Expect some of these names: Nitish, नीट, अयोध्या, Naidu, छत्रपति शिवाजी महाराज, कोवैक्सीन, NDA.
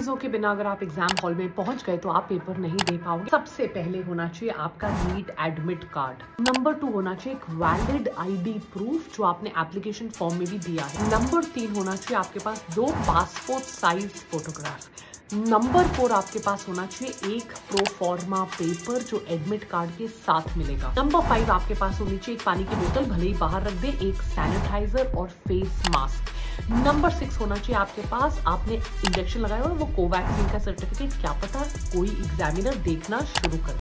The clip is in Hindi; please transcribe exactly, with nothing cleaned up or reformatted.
चीजों के बिना अगर आप एग्जाम हॉल में पहुंच गए तो आप पेपर नहीं दे पाओगे। सबसे पहले होना चाहिए आपका नीट admit card. Number two होना चाहिए एक वैलिड आईडी प्रूफ जो आपने एप्लीकेशन फॉर्म में भी दिया है। नंबर तीन होना चाहिए आपके पास दो passport size photograph. Number four आपके पास होना चाहिए एक प्रोफॉर्मा पेपर जो एडमिट कार्ड के साथ मिलेगा। नंबर फाइव आपके पास होनी चाहिए एक पानी की बोतल, भले ही बाहर रख दे, एक सैनिटाइजर और फेस मास्क। नंबर सिक्स होना चाहिए आपके पास आपने इंजेक्शन लगाया और वो कोवैक्सीन का सर्टिफिकेट, क्या पता कोई एग्जामिनर देखना शुरू कर